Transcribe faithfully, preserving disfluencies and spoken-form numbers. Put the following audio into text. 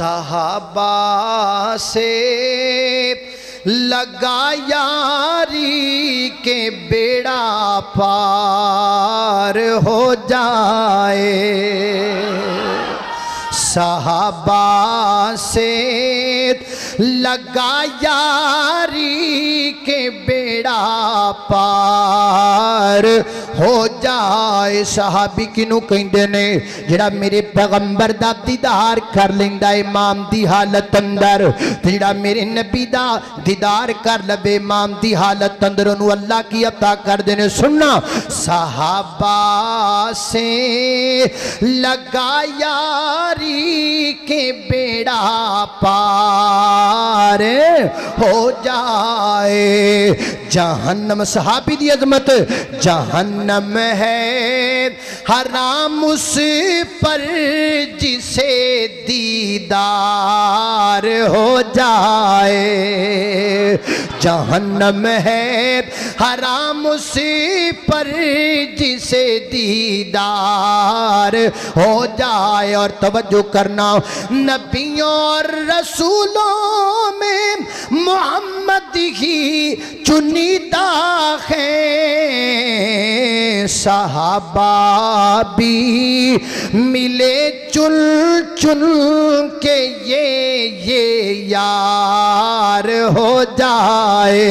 सहाबा से लगा यारी के बेड़ा पार हो जाए। सहाबा से लगा यारी के बेड़ा पार हो जाए। सहाबी किनू कहते ने जिहड़ा मेरे पैगंबर दा दीदार कर लेंदा इमाम दी हालत अंदर, जिहड़ा मेरे नबी दा दीदार कर लवे इमाम दी हालत अंदर उन्होंने अल्लाह की अता कर देने। सुनना, सहाबा से लगा यारी के बेड़ा पार हो जाए। जहन्नम सहाबी दी अजमत, जहन्नम है हराम उस पर जिसे दीदार हो जाए। जहन्नम है हराम उस पर जिसे दीदार हो जाए। और तवज्जो करना, नबियों और रसूलों में मोहम्मद ही चुनीदा है। सहाबा भी मिले चुन चुन के ये ये यार हो जाए।